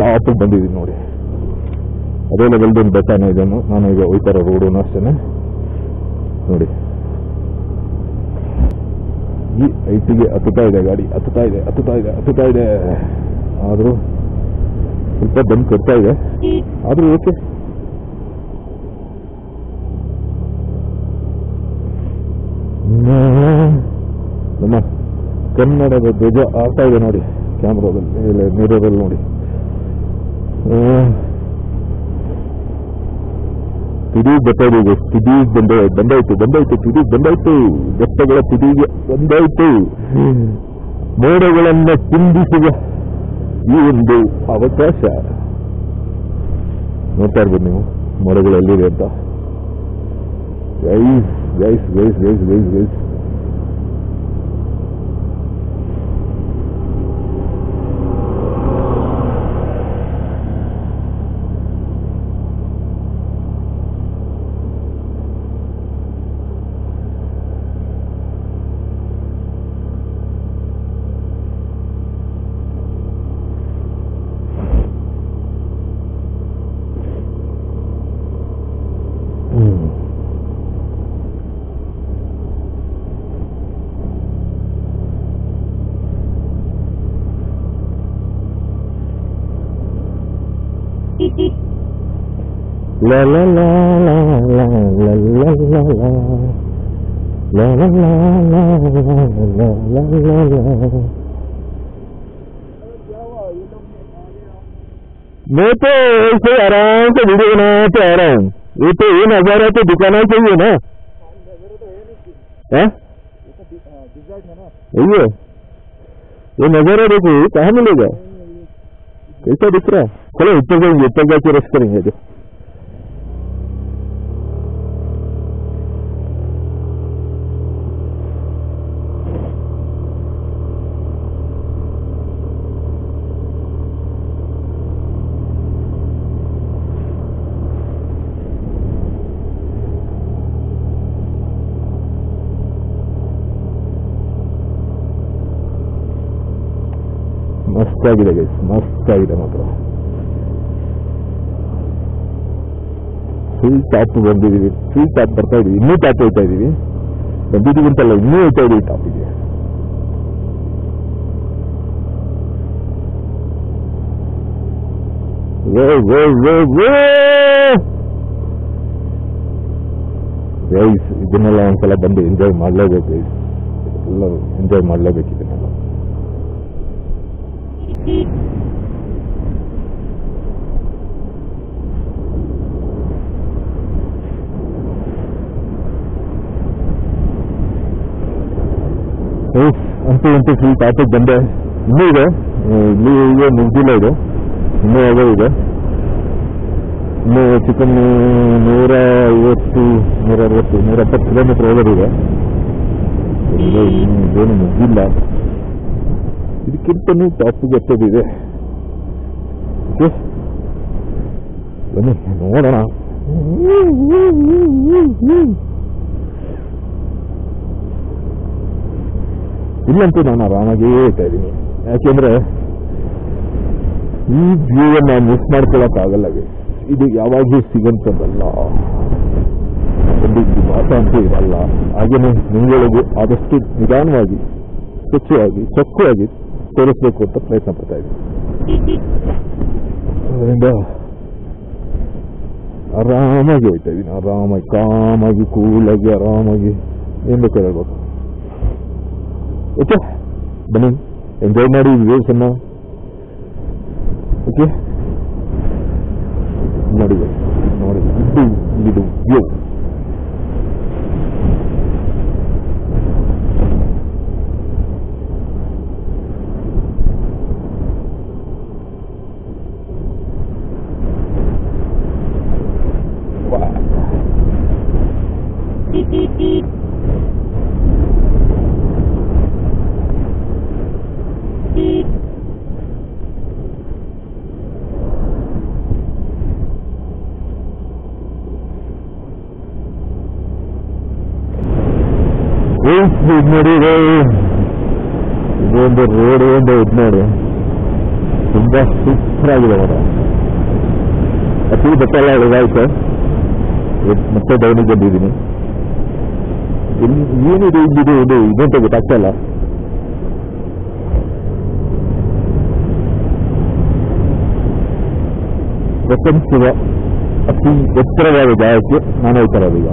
ಟಾಪಿಗೆ ಬಂದಿದ್ದೀನಿ ನೋಡಿ, ಅದೇ ಲೆವೆಲ್ದೊಂದು ಬೆಟ್ಟನೇ ಇದನ್ನು. ನಾನು ಈಗ ಹೋಗ್ತಾರ ರೋಡು ಅಷ್ಟೇ ನೋಡಿ, ಈ ಐಟಿಗೆ ಹತ್ತುತ್ತಾ ಇದೆ ಗಾಡಿ, ಹತ್ತುತ್ತಾ ಇದೆ. ಆದರೂ ಸ್ವಲ್ಪ ಬಂದು ಕೊಡ್ತಾ ಇದೆ, ಆದರೂ ಓಕೆ. ನಮ್ಮ ಕನ್ನಡದ ಧ್ವಜ ಆಗ್ತಾ ಇದೆ ನೋಡಿ ಕ್ಯಾಮ್ರಾದಲ್ಲಿ, ಇಲ್ಲ ಮೀರದಲ್ಲಿ ನೋಡಿ. ತಿಡೀಗ್ ಬರ್ತದೆ, ತಿಡೀಗ್ ಬಂದಾಯ್ತು, ತಿಡೀಗ್ ಬಂದಾಯ್ತು, ಬೆಟ್ಟಗಳ ತಿಡೀಗೆ ಬಂದಾಯ್ತು. ಮೋಡಗಳನ್ನ ತುಂಬಿಸುವ ಈ ಒಂದು ಅವಕಾಶ ನೋಡ್ತಾ ಇರ್ಬೋದು ನೀವು, ಮೋಡಗಳಲ್ಲಿದೆ ಅಂತ. Guys la la la la la la la la la la la la la. मैं तो ऐसे आराम से वीडियो बनाते आ रहा हूँ. ये तो ये नजारा तो दिखाना चाहिए ना. ये नजारा देखो, कहाँ मिलेगा, कैसा दिख रहा है. चलो ऊपर जाके रेस्ट करेंगे. तो ಮಸ್ತಾಗಿದೆ ಗೈಸ್, ಮಸ್ತಾಗಿದೆ ಮಾತ್ರ. ಫುಲ್ ಟಾಪ್ ಬಂದಿದ್ದೀವಿ, ಫುಲ್ ಟಾಪ್ ಬರ್ತಾ ಇದೀವಿ, ಇನ್ನೂ ಟಾಪ್ ಹೋಗ್ತಾ ಇದೀವಿ. ಬಂದಿದ್ದೀವಂತಲ್ಲ, ಇನ್ನೂ ಹೋಗ್ತಾ ಇದೀವಿ ಟಾಪಿಗೆ. ಗೈಸ್ ಇದನ್ನೆಲ್ಲ ಒಂದ್ಸಲ ಬಂದು ಎಂಜಾಯ್ ಮಾಡಲೇಬೇಕು ಗೈಸ್, ಎಲ್ಲ ಎಂಜಾಯ್ ಮಾಡಲೇಬೇಕು ಇದನ್ನೆಲ್ಲ. ಅಂತೂ ಫುಲ್ ಟಾಪಿಗೆ ಬಂದೆ. ಇನ್ನೂ ಇದೆ, ಇಲ್ಲಿ ಈಗ ಮುಗ್ದಿಲ್ಲ ಇದೆ, ಇನ್ನೂ ಯಾವ ಇದೆ. ಇನ್ನೂ ಚಿಕನ್ 150-160 ಕಿಲೋಮೀಟರ್ ಓವರ್ ಇದೆ, ಇನ್ನೂ ಮುಗ್ದಿಲ್ಲ. ಇದಕ್ಕಿಂತನೂ ಟಾಪಿಗೆ ಹತ್ತೋದಿದೆ. ಬನ್ನಿ ನೋಡೋಣ. ಇಲ್ಲಂತೂ ನಾನು ಆರಾಮಾಗೇ ಹೇಳ್ತಾ ಇದ್ದೀನಿ, ಯಾಕೆಂದ್ರೆ ಈ ವ್ಯೂವನ್ನು ಮಿಸ್ ಮಾಡ್ಕೊಳಕ್ಕಾಗಲ್ಲವೇ. ಇದು ಯಾವಾಗೂ ಸಿಗಂತದಲ್ಲ, ಒಂದು ಮಾತ ಅಂತೂ ಇರಲ್ಲ. ಹಾಗೇನೆ ನಿಮ್ಗಳಿಗೂ ಆದಷ್ಟು ನಿಧಾನವಾಗಿ, ಸ್ವಚ್ಛವಾಗಿ, ಚೊಕ್ಕವಾಗಿ ತೋರಿಸ್ಬೇಕು ಅಂತ ಪ್ರಯತ್ನ ಪಡ್ತಾ ಇದ್ದೀನಿ. ಅದರಿಂದ ಆರಾಮಾಗಿ ಹೋಗ್ತಾ ಇದ್ದೀನಿ, ಆರಾಮಾಗಿ, ಕಾಮಾಗಿ, ಕೂಲಾಗಿ, ಆರಾಮಾಗಿ ಏನು ಬೇಕು ಹೇಳ್ಬೇಕು. ಓಕೆ ಬನ್ನಿ, ಎಂಜಾಯ್ ಮಾಡಿ ವ್ಯೂಸನ್ನ. ಓಕೆ ನೋಡಿ ನೋಡಿ, ಇದು ವ್ಯೂ ನೋಡಿ, ಇದೊಂದು ರೋಡ್ ಒಂದು ಇದು ನೋಡಿ. ತುಂಬಾ ಸೂಪರ್ ಆಗಿದೆ ಅವರ ಅತಿ ಬೆಟ್ಟೆಲ್ಲ ಇದಾಯ್ತು. ಮತ್ತೆ ಡೌನಿಗೆ ಬಂದಿದ್ದೀನಿ. ಏನಿದೆ ಇಲ್ಲಿದೆ ಇದು ಇದಂತ ಗೊತ್ತಾಗ್ತಾ ಇಲ್ಲ. ಪ್ರಪಂಚದ ಅತಿ ಎತ್ತರವಾದ ಜಾಗಕ್ಕೆ ನಾನು ಹೋಗ್ತಾರದು. ಈಗ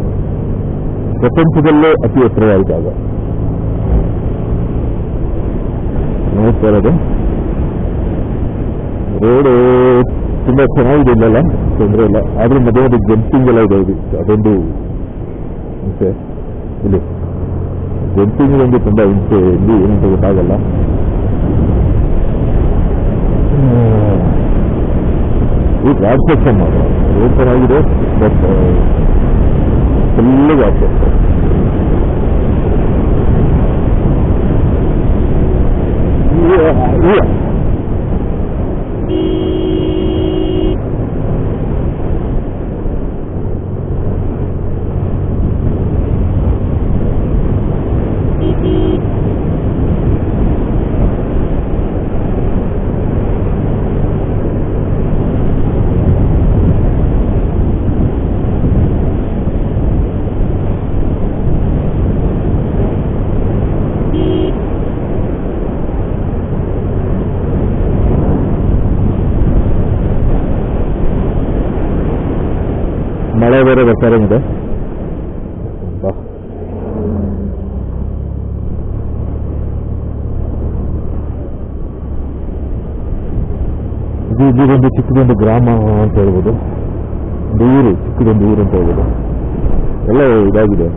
ಪ್ರಪಂಚದಲ್ಲೇ ಅತಿ ಎತ್ತರವಾದ ಜಾಗ ನೋಡ್ತಾ ಇರೋದು. ರೋಡು ತುಂಬ ಚೆನ್ನಾಗಿದೆ, ಇಲ್ಲಲ್ಲ ತೊಂದರೆ ಇಲ್ಲ. ಆದ್ರೆ ಮದುವೆ ಒಂದು ಜಂಪಿಂಗ್ ಎಲ್ಲ ಇದೆ. ಅದೊಂದು ಹಿಂಸೆ ಇಲ್ಲಿ, ಜಂಪಿಂಗ್ ಒಂದು ತುಂಬ ಹಿಂಸೆ ಇಲ್ಲಿ. ಏನಂತ ಗೊತ್ತಾಗಲ್ಲ. ಈ ಗಾಡ್ ಸೆಕ್ಷನ್ ಮಾತ್ರ ರೋಡ್ ಚೆನ್ನಾಗಿದೆ, ಬಟ್ ಫುಲ್ಲು ಗಾಡ್ ಸೆಕ್ಷನ್. ಮಳೆ ಬೇರೆ ಬರ್ತಾರೆ ಇದೆ. ಇದೊಂದು ಚಿಕ್ಕದೊಂದು ಗ್ರಾಮ ಅಂತ ಹೇಳ್ಬೋದು, ಊರು, ಚಿಕ್ಕದೊಂದು ಊರು ಅಂತ ಹೇಳ್ಬೋದು. ಎಲ್ಲ ಇದಾಗಿದೆ,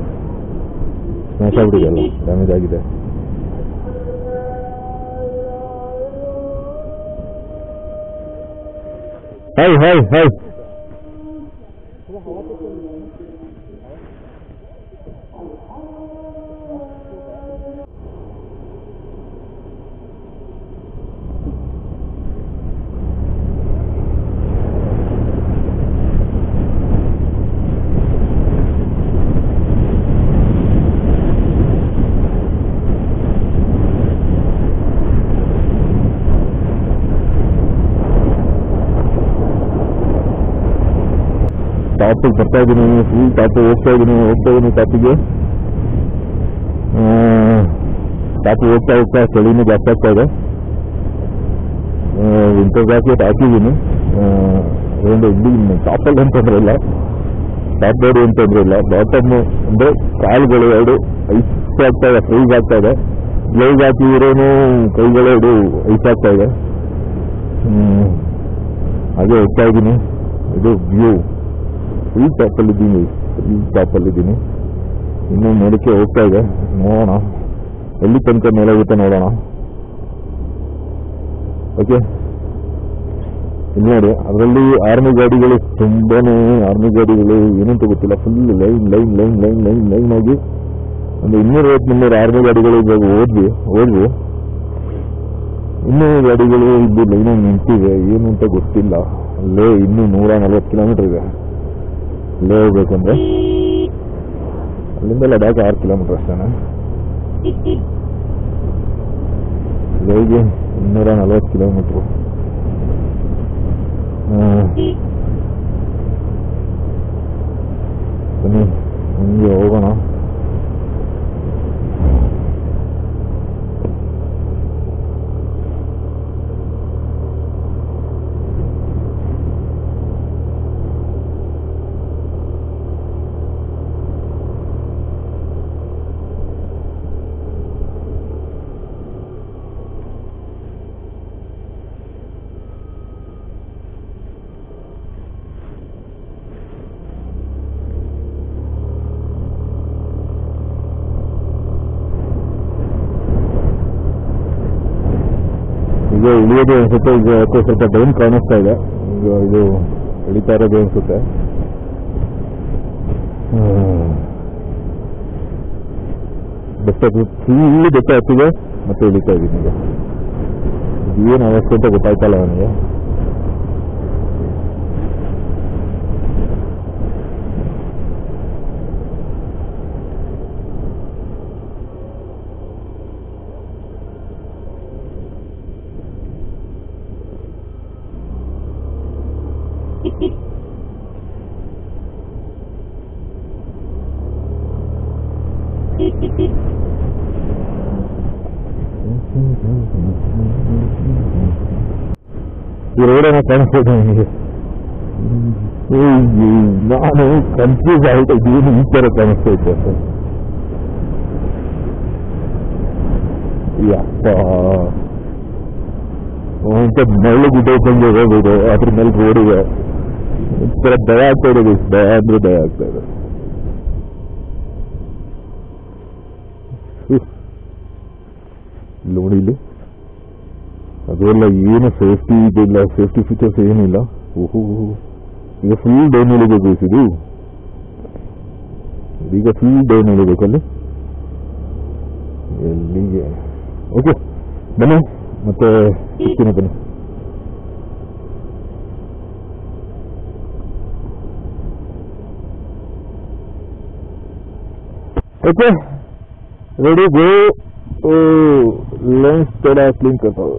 ಮಾತಾಡ್ಬಿಟ್ಟಿದೆ, ಎಲ್ಲ ಗ್ರಾಮ ಇದಾಗಿದೆ. ಹಾಯ್ ಹಾಯ್ ಹಾಯ್ ಟಾಪಿಗೆ ಬರ್ತಾ ಇದ್ದೀನಿ. ಫುಲ್ ಟಾಪು ಹೋಗ್ತಾ ಇದ್ದೀನಿ ಟಾಪಿಗೆ. ಟಾಪು ಹೋಗ್ತಾ ಚಳಿನೂ ಜಾಸ್ತಿ ಆಗ್ತಾ ಇದೆ. ವಿಂಟರ್ ಜಾಕೆಟ್ ಹಾಕಿದ್ದೀನಿ. ಒಂದು ಇಲ್ಲಿ ಟಾಪಲ್ಲಿ ಏನು ತೊಂದರೆ ಇಲ್ಲ, ಟಾಪ್ ಬೋರ್ಡ್ ಏನು ತೊಂದರೆ ಇಲ್ಲ. ಬಾಟಮ್ ಅಂದರೆ ಕಾಲುಗಳು ಎರಡು ಐಸ್ ಆಗ್ತಾ ಇದೆ, ಫ್ರೀಸ್ ಆಗ್ತಾ ಇದೆ. ಗ್ಲೌಸ್ ಹಾಕಿದ್ರೂ ಕೈಗಳೆರಡು ಐಸ್ ಆಗ್ತಾ ಇದೆ. ಹಾಗೆ ಹೋಗ್ತಾ ಇದ್ದೀನಿ. ಇದು ವ್ಯೂ ಫುಲ್ ಟಾಪಲ್ಲಿದ್ದೀನಿ, ಇನ್ನೂ ಮೇಡಕ್ಕೆ ಹೋಗ್ತಾ ಇದೆ. ನೋಡೋಣ ಎಲ್ಲಿ ತನಕ ಮೇಲೆ ಹೋಗುತ್ತೆ ನೋಡೋಣ. ಓಕೆ, ಇಲ್ಲಿ ನೋಡಿ, ಅದರಲ್ಲಿ ಆರ್ಮಿ ಗಾಡಿಗಳು ತುಂಬಾನೇ, ಆರ್ಮಿ ಗಾಡಿಗಳು ಏನಂತ ಗೊತ್ತಿಲ್ಲ, full line line line line line line ಆಗಿ ಒಂದು 200-300 ಆರ್ಮಿ ಗಾಡಿಗಳು ಇವಾಗ ಹೋದ್ವಿ. ಇನ್ನೂ ಗಾಡಿಗಳು ಇಲ್ಲಿ ಲೈನಲ್ಲಿ ನಿಂತಿವೆ, ಏನು ಅಂತ ಗೊತ್ತಿಲ್ಲ. ಅಲ್ಲೇ ಇನ್ನೂ 140 ಕಿಲೋಮೀಟರ್ ಇದೆ. ಅಲ್ಲೇ ಹೋಗ್ಬೇಕಂದ್ರೆ ಅಲ್ಲಿಂದ ಲಡಾಖ್ 6 ಕಿಲೋಮೀಟರ್ ಅಷ್ಟೇನೆ. ಅಲ್ಲಿಗೆ 240 ಕಿಲೋಮೀಟರ್. ಬನ್ನಿ ಹಂಗೆ ಹೋಗೋಣ. ಈಗ ಇಳಿಯೋದು ಅನ್ಸುತ್ತೆ. ಈಗ ಸ್ವಲ್ಪ ಡೌನ್ ಕಾಣಿಸ್ತಾ ಇದೆ. ಈಗ ಇದು ಇಳಿತಾ ಇರೋದು ಅನ್ಸುತ್ತೆ. ಫುಲ್ ಬೆಟ್ಟ ಹತ್ತಿದೆ, ಮತ್ತೆ ಇಳಿತಾ ಇದ್ದೀನಿ. ಈಗ ಏನು ಅವಸ್ಥೆ ಅಂತ ಗೊತ್ತಾಯ್ತಲ್ಲ ನನಗೆ. ಇರೋರನ್ನ ಕಾಣಿಸೋದು ನಾನು ಕನ್ಫ್ಯೂಸ್ ಆಯ್ತಾ ಏನು ಈ ಥರ ಕಾಣಿಸ್ತಾ ಇದ್ದೆ ಸರ್. ಯಪ್ಪ ಅಂತ ಮರಳು ಗುಡ್ಡೋಕೊಂಡು ಹೋಗೋದು, ಅದ್ರ ಮೇಲೆ ರೋಡಿದೆ, ಒಂಥರ ದಯ ಆಗ್ತಾ ಇರೋದು. ದಯ ಅಂದ್ರೆ ದಯ ಆಗ್ತಾ ಇರೋದು. ಲೋಣಿಲಿ ಅದೆಲ್ಲ ಏನು ಸೇಫ್ಟಿ ಇದೆಲ್ಲ, ಸೇಫ್ಟಿ ಫೀಚರ್ಸ್ ಏನಿಲ್ಲ. ಓಹೋ, ಈಗ ಫುಲ್ ಡೌನ್ ಇಳಿಬೇಕು ಇದು. ಈಗ ಫುಲ್ ಡೌನ್ ಇಳಿಬೇಕಲ್ಲಿ ಎಲ್ಲಿಗೆ. ಓಕೆ ಬನ್ನಿ, ಮತ್ತೆ ಸಿಗ್ತೀನಿ ಬನ್ನಿ. Okay ready go. लेंस थोड़ा क्लीन करता हूँ.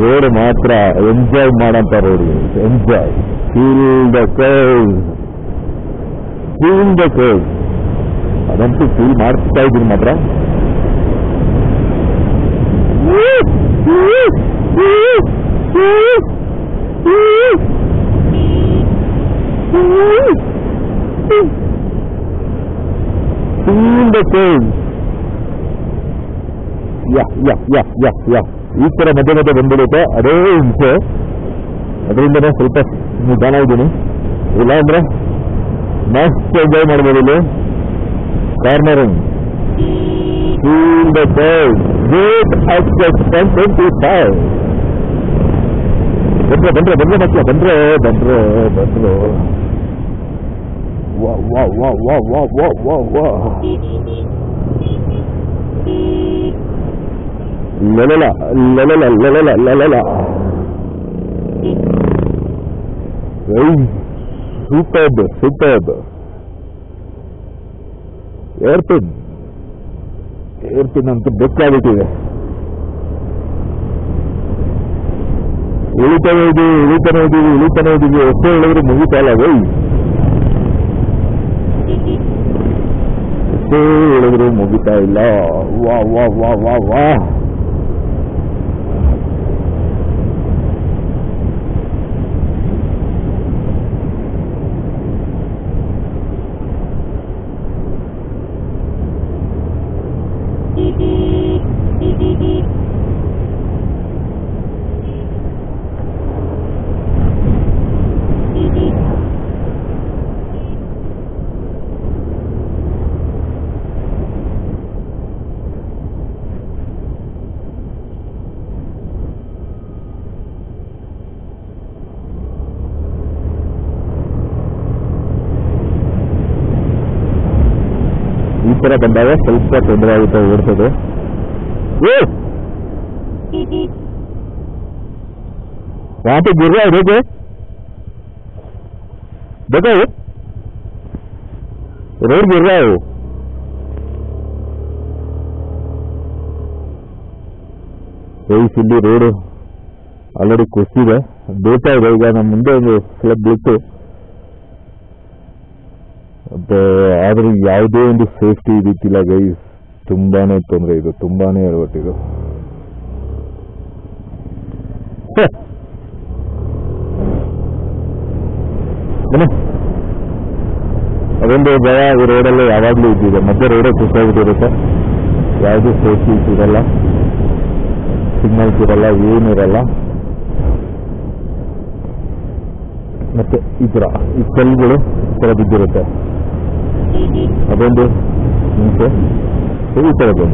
ರೋಡ್ ಮಾತ್ರ ಎಂಜಾಯ್ ಮಾಡೋಂಥ road. Enjoy feel the curve, feel the curve. ಅದಂತೂ ಫೀಲ್ ಮಾಡ್ತಾ ಇದ್ದೀನಿ ಮಾತ್ರ. Feel the curve. ಯಾ ಯಾ ಯಾ ಯಾ ಯಾ ಈ ಥರ ಮಧ್ಯೆ ಮಧ್ಯೆ ಬಂದ್ಬಿಡುತ್ತೆ, ಅದೇ ಹಿಂಸೆ. ಅದರಿಂದನೇ ಸ್ವಲ್ಪ ನಿಧಾನ ಇದ್ದೀನಿ, ಇಲ್ಲ ಅಂದರೆ ಮಸ್ತ್ ಎಂಜಾಯ್ ಮಾಡ್ಬೋದು. ಇಲ್ಲಿ ಕಾರ್ನರಿಂಗ್ ಬಂದರೆ ಬಂದರೆ ಮಕ್ಕಳು ಬಂದರೆ ಬಂದರೆ ಬಂದರು. ವಾ ವಾ ವಾ ವಾ ವಾ ವಾ ವಾ ವಾ ಲಲಲ ಲಲಲ ಲಲಲ ಲಲಲ ಸೂಪರ್ಬ್ ಸೂಪರ್ಬ್. ಏರ್ಪಿನ್ ಏರ್ಪಿನ್ ಅಂತೂ ಬೆಕ್ಕಾಗ್ಬಿಟ್ಟಿದೆ. ಇಳಿತಾನೆ ಇದೀವಿ ಇಳಿತಾನೆ ಇದೀವಿ ಇಳಿತಾನೆ ಇದೀವಿ, ಎಷ್ಟೇ ಹೇಳಿದ್ರು ಮುಗಿತಾಯಿಲ್ಲ. ವೈ ಎಷ್ಟೇ ಹೇಳಿದ್ರು ಮುಗಿತಾ ಇಲ್ಲ. ವಾ ವಾ ವಾ ವಾ ವಾ ರ ಬಂದಾಗ ಸ್ವಲ್ಪ ತೊಂದರೆ ಆಗುತ್ತೆ ಓಡಿಸೋದು. ವಾಪಿ ಗುರ್ರ ಹೇಗೆ ಬೇಕಾ ರೋಡ್ ಗುರ್ರ ಇಲ್ಲಿ ರೋಡ್ ಆಲ್ರೆಡಿ ಕುಸಿದೆ ಬೇಕಾ ಇದೆ. ಈಗ ನಮ್ಮ ಮುಂದೆ ಒಂದು ಫ್ಲಡ್ ಬಿತ್ತು, ಆದರೆ ಯಾವುದೇ ಒಂದು ಸೇಫ್ಟಿ ಇದಿಲ್ಲ ಗೈಸ್. ತುಂಬಾನೇ ತೊಂದರೆ ಇದು, ತುಂಬಾನೇ ಅಳವಟ್ಟಿದು. ಅದೊಂದು ಭಯ ಈ ರೋಡಲ್ಲೇ ಯಾವಾಗಲೂ ಇದ್ದಿದೆ. ಮತ್ತೆ ರೋಡೇ ಖುಷಿಯಾಗಿರುತ್ತೆ, ಯಾವುದೂ ಸೇಫ್ಟಿ ಇರಲ್ಲ, ಸಿಗ್ನಲ್ಸ್ ಇರಲ್ಲ, ಏನಿರಲ್ಲ. ಮತ್ತೆ ಈ ಥರ ಈ ಕಲ್ಲುಗಳು ಈ ಥರ ಬಿದ್ದಿರುತ್ತೆ. ಅದೊಂದು ನಿಮಿಷ ಈ ಥರ ಬಂದು.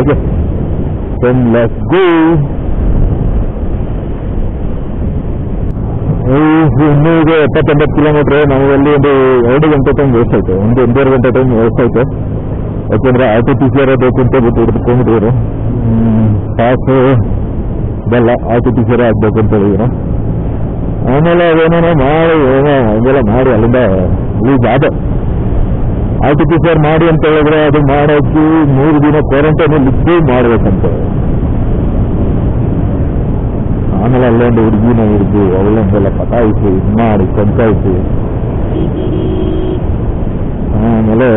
ಓಕೆ ಇನ್ನೂರು 79 ಕಿಲೋಮೀಟರ್ ನಮಗಲ್ಲಿ ಒಂದು 2 ಗಂಟೆ ಟೈಮ್ ವೇಸ್ಟ್ ಆಯಿತು, 1.5 ಗಂಟೆ ಟೈಮ್ ವೇಸ್ಟ್ ಆಯಿತು. ಯಾಕೆಂದರೆ RTPCR ಬೇಕು ಅಂತ ಬಿಟ್ಟು ಹಿಡಿದುಕೊಂಡಿದ್ರು. ಪಾಸ್ ಬಲ್ಲ RTPCR ಆಗಬೇಕು ಅಂತ ಹೇಳಿದ್ರು. ಆಮೇಲೆ ಏನೇನೋ ಮಾಡಿ ಹಂಗೆಲ್ಲ ಮಾಡಿ ಅಲ್ಲಿಂದ ಲೀಸ್ ಆದ. ಆರ್ಟಿಫಿಷಿಯರ್ ಮಾಡಿ ಅಂತ ಹೇಳಿದ್ರೆ ಅದು ಮಾಡೋಕ್ಕೆ 3 ದಿನ ಕ್ವಾರಂಟೈನ್ ಲಿಕ್ಕೂ ಮಾಡ್ಬೇಕಂತ. ಆಮೇಲೆ ಅಲ್ಲೊಂದು ಹುಡುಗಿನ ಹಿಡಿದು ಅವಳೊಂದೆಲ್ಲ ಪಟಾಯಿಸಿ ಇದು ಮಾಡಿ ಕೊಂತಾಯಿಸಿ ಆಮೇಲೆ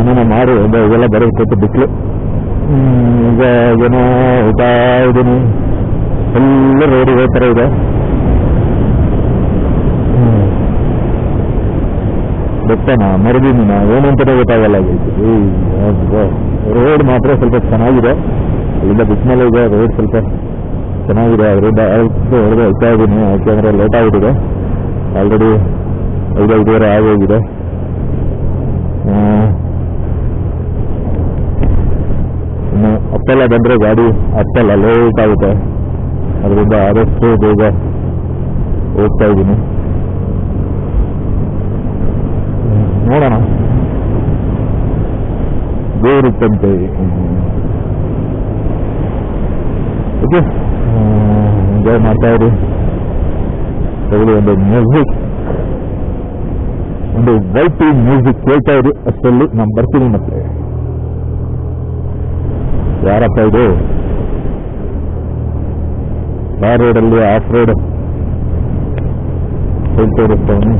ಏನೇನೋ ಮಾಡಿ ಇದೆಲ್ಲ ಬರೋದು ಕೊಟ್ಟು ಬಿಟ್ಲು. ಈಗ ಏನೋ ಹೋಗ್ತಾ ಇದ್ದೀನಿ, ಎಲ್ಲ ರೋಡಿಗೆ ಹೋಗ್ತಾರೆ. ಇದೆ ಗೊತ್ತಾನ ಮರದಿನಿ ಏನು ಅಂತಾನೆ ಗೊತ್ತಾಗಲ್ಲ. ರೋಡ್ ಮಾತ್ರ ಸ್ವಲ್ಪ ಚೆನ್ನಾಗಿದೆ, ಇಲ್ಲಿಂದ ಬಿಸಿನಲ್ಲೇ ಇದೆ, ರೋಡ್ ಸ್ವಲ್ಪ ಚೆನ್ನಾಗಿದೆ. ಅದರಿಂದ ಹೊಡೆದು ಹೋಗ್ತಾ ಇದ್ದೀನಿ, ಯಾಕೆಂದರೆ ಲೇಟ್ ಆಗಿಬಿಟ್ಟಿದೆ. ಆಲ್ರೆಡಿ 5:30 ಆಗೋಗಿದೆ. ಇನ್ನು ಅಪ್ಪೆಲ್ಲ ಬಂದರೆ ಗಾಡಿ ಅಪ್ಪೆಲ್ಲ ಲೇಟ್ ಆಗುತ್ತೆ. ಅದರಿಂದ ಆದಷ್ಟು ಬೇಗ ಹೋಗ್ತಾ ಇದ್ದೀನಿ. ನೋಡೋಣ ಬೇರುತ್ತಂತೆ. ಓಕೆ, ಎಂಜಾಯ್ ಮಾಡ್ತಾ ಇರಿ. ತಗೊಳ್ಳಿ ಒಂದು ಮ್ಯೂಸಿಕ್, ಒಂದು ವೈಟ್ ಮ್ಯೂಸಿಕ್ ಕೇಳ್ತಾ ಇರಿ. ಅಷ್ಟಲ್ಲಿ ನಾನು ಬರ್ತೀನಿ. ಮತ್ತೆ ಯಾರಪ್ಪ ಇದು? ಆ ರೋಡಲ್ಲಿ ಆಫ್ ರೋಡ್ ಹೋಗ್ತಾ ಇರುತ್ತವನು.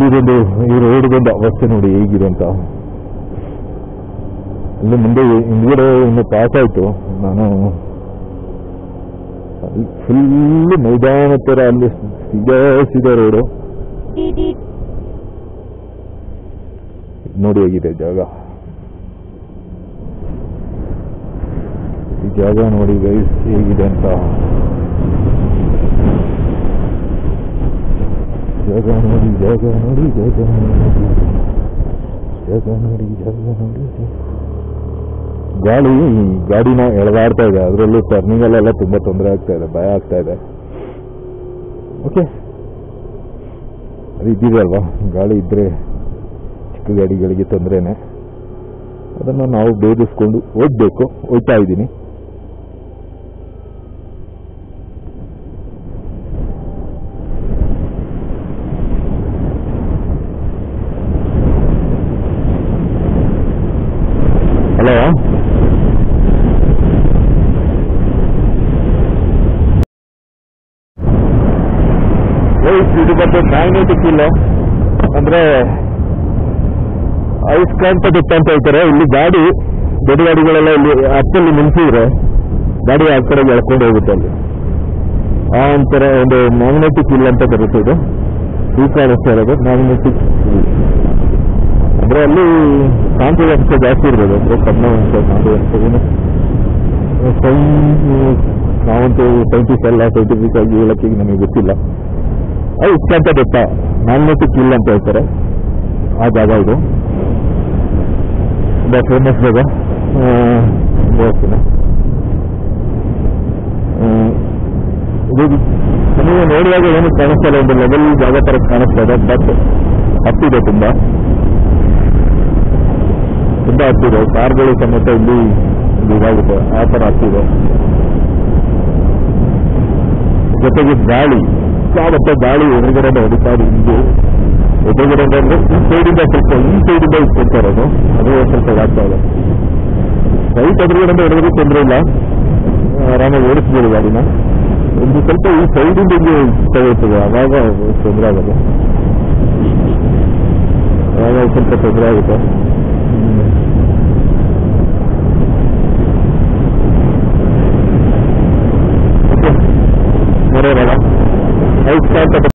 ಇಲ್ಲಿಗೊಂದು ಈ ರೋಡ್ಗೊಂದು ಅವಸ್ಥೆ ನೋಡಿ ಹೇಗಿದೆ ಅಂತ. ಇಲ್ಲಿ ಮುಂದೆ ಹಿಂದ್ಗಡೆ ಇನ್ನು ಪಾಸ್ ಆಯಿತು. ನಾನು ಫುಲ್ಲು ಮೈದಾನ ಥರ ಅಲ್ಲಿ ಸೀದಾ ರೋಡು ನೋಡಿ ಹೇಗಿದೆ ಜಾಗ. ಈ ಜಾಗ ನೋಡಿ ಗೈಸ್ ಹೇಗಿದೆ ಅಂತ. ಜಾಗ ನೋಡಿ ಗಾಳಿ ಗಾಡಿನ ಎಳೆದಾಡ್ತಾ ಇದೆ. ಅದರಲ್ಲೂ ಟರ್ನಿಂಗಲ್ಲೆಲ್ಲ ತುಂಬ ತೊಂದರೆ ಆಗ್ತಾ ಇದೆ, ಭಯ ಆಗ್ತಾ ಇದೆ. ಓಕೆ, ಅದು ಇದ್ದಿದಲ್ವಾ, ಗಾಳಿ ಇದ್ದರೆ ಚಿಕ್ಕ ಗಾಡಿಗಳಿಗೆ ತೊಂದರೆನೇ. ಅದನ್ನು ನಾವು ಬೇದಿಸ್ಕೊಂಡು ಹೋಗಬೇಕು, ಹೋಗ್ತಾ ಇದ್ದೀನಿ. ಇದು ಬಂದು ಮ್ಯಾಗ್ನೆಟಿಕ್ ಇಲ್ಲ, ಅಂದರೆ ಅಯಸ್ಕಾಂತದತ್ತ ಅಂತ ಹೇಳ್ತಾರೆ. ಇಲ್ಲಿ ಗಾಡಿ, ದೊಡ್ಡ ಗಾಡಿಗಳೆಲ್ಲ ಇಲ್ಲಿ ಹತ್ತಲ್ಲಿ ನಿಲ್ಸಿದ್ರೆ ಗಾಡಿ ಆ ಕಡೆ ಎಳ್ಕೊಂಡು ಹೋಗುತ್ತೆ. ಅಲ್ಲಿ ಆ ಒಂಥರ ಒಂದು ಮ್ಯಾಗ್ನೆಟಿಕ್ ಇಲ್ಲ ಅಂತ ಬರುತ್ತೆ. ಇದು ಈ ಕಾಣಿಸ್ತಾ ಇರೋದು ಮ್ಯಾಗ್ನೆಟಿಕ್, ಅಂದರೆ ಅಲ್ಲಿ ಕಾಂತಿ ವ್ಯವಸ್ಥೆ ಜಾಸ್ತಿ ಇರ್ಬೋದು, ಅಂದರೆ ಕಡಿಮೆ ವ್ಯವಸ್ಥೆ ಕಾಂತಿ ವ್ಯವಸ್ಥೆಗೂ ನಾವಂತೂ ಸೈಂಟಿಸ್ಟ್ ಅಲ್ಲ, ಸೈಂಟಿಫಿಕ್ ಆಗಿ ಹೇಳೋಕ್ಕೆ ನಮಗೆ ಗೊತ್ತಿಲ್ಲ. ಅದು ಇಸ್ಕಾಂತ ಬೆಟ್ಟ, ಮ್ಯಾಗ್ನೆಟಿಕ್ ಇಲ್ಲ ಅಂತ ಹೇಳ್ತಾರೆ ಆ ಜಾಗ. ಇದು ತುಂಬ ಫೇಮಸ್ ಜಾಗ. ನೀವು ನೋಡುವಾಗ ಏನು ಕಾಣಿಸ್ತಾ ಇಲ್ಲ, ಒಂದು ಲೆವೆಲ್ ಜಾಗ ಥರ ಕಾಣಿಸ್ತಾ ಇದೆ, ಬಟ್ ಹತ್ತಿದೆ, ತುಂಬ ತುಂಬ ಹತ್ತಿದೆ. ಕಾರ್ಗಳು ಸಮೇತ ಇಲ್ಲಿ ಇದಾಗುತ್ತೆ, ಆ ಥರ ಹತ್ತಿದೆ. ಜೊತೆಗೆ ಗಾಳಿ ಆಗುತ್ತೆ, ಗಾಳಿ ಎದುರುಗಡೆ ಹೊಡಿತಾ ಇದ್ದು, ಎದುರುಗಡೆ ಅಂದರೆ ಈ ಸೈಡಿಂದ ಸ್ವಲ್ಪ ಈ ಸೈಡಿಂದ ಇಟ್ಕೊಳ್ತಾ ಇರೋದು, ಅದು ಸ್ವಲ್ಪ ಆಗ್ತಾ ಇದೆ. ರೈಟ್ ಎದುರುಗಡೆ ಹೊಡೆದ್ರೂ ತೊಂದರೆ ಇಲ್ಲ, ಆರಾಮಾಗಿ ಓಡಿಸ್ಬೋದು ಗಾಡಿನ. ಒಂದು ಸ್ವಲ್ಪ ಈ ಸೈಡಿಂದ ಇಲ್ಲಿ ತಗೋತದೆ, ಆವಾಗ ತೊಂದರೆ ಆಗೋದು, ಆವಾಗ ಸ್ವಲ್ಪ ತೊಂದರೆ ಆಗುತ್ತೆ.